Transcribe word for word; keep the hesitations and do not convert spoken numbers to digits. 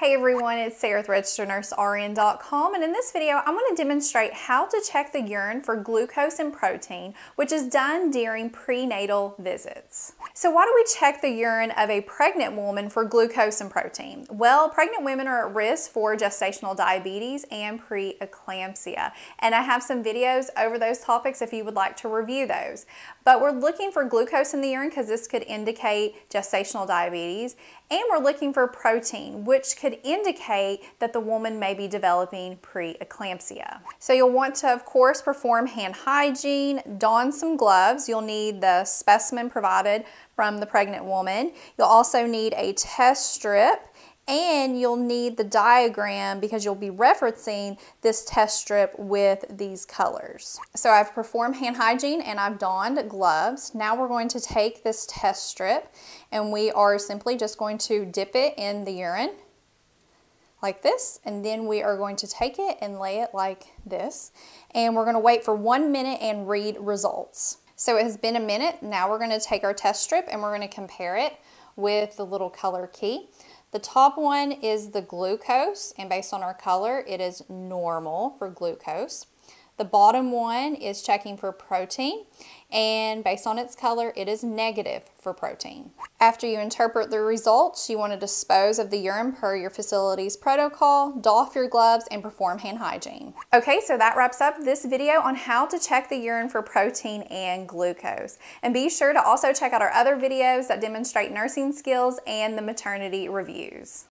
Hey everyone, it's Sarah with Registered Nurse R N dot com, and in this video I'm going to demonstrate how to check the urine for glucose and protein, which is done during prenatal visits. So why do we check the urine of a pregnant woman for glucose and protein? Well, pregnant women are at risk for gestational diabetes and preeclampsia, and I have some videos over those topics if you would like to review those. But we're looking for glucose in the urine because this could indicate gestational diabetes, and we're looking for protein, which could indicate that the woman may be developing preeclampsia. So you'll want to, of course, perform hand hygiene, don some gloves. You'll need the specimen provided from the pregnant woman. You'll also need a test strip, and you'll need the diagram because you'll be referencing this test strip with these colors. So I've performed hand hygiene and I've donned gloves. Now we're going to take this test strip and we are simply just going to dip it in the urine like this, and then we are going to take it and lay it like this, and we're going to wait for one minute and read results. So it has been a minute. Now we're going to take our test strip and we're going to compare it with the little color key. The top one is the glucose, and based on our color it is normal for glucose. The bottom one is checking for protein, and based on its color, it is negative for protein. After you interpret the results, you want to dispose of the urine per your facility's protocol, doff your gloves, and perform hand hygiene. Okay, so that wraps up this video on how to check the urine for protein and glucose. And be sure to also check out our other videos that demonstrate nursing skills and the maternity reviews.